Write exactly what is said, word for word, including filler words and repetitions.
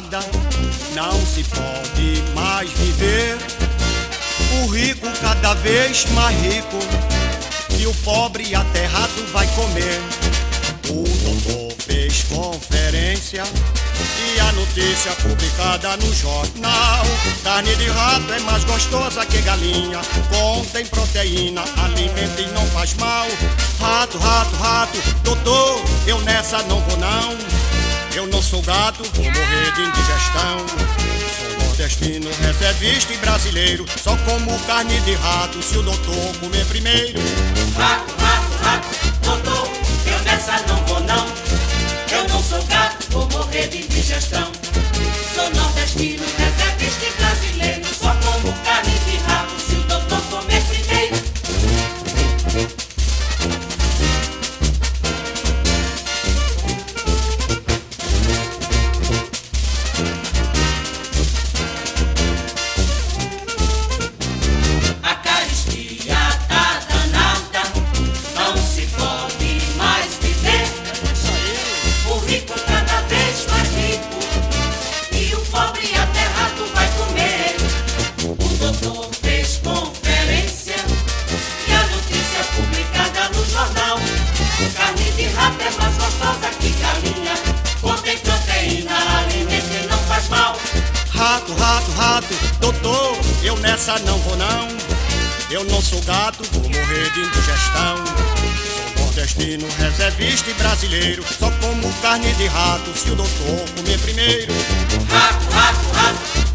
nada, não se pode mais viver. O rico cada vez mais rico, e o pobre aterrado vai comer. O doutor fez conferência e a notícia publicada no jornal: carne de rato é mais gostosa que galinha, contém proteína, alimenta e não faz mal. Rato, rato, rato, doutor, eu nessa não vou não. Eu não sou gato, vou morrer de indigestão. Sou nordestino, reservista e brasileiro, só como carne de rato se o doutor comer primeiro. Rato, rato, rato, doutor, eu nessa não vou não. Eu não sou gato, vou morrer de indigestão. Sou nordestino, reservista e brasileiro, só como carne de rato se o doutor comer primeiro. Rato, rato, rato, doutor, eu nessa não vou não. Eu não sou gato, vou morrer de indigestão. Sou nordestino, reservista e brasileiro, só como carne de rato se o doutor comer primeiro. Rato, rato, rato,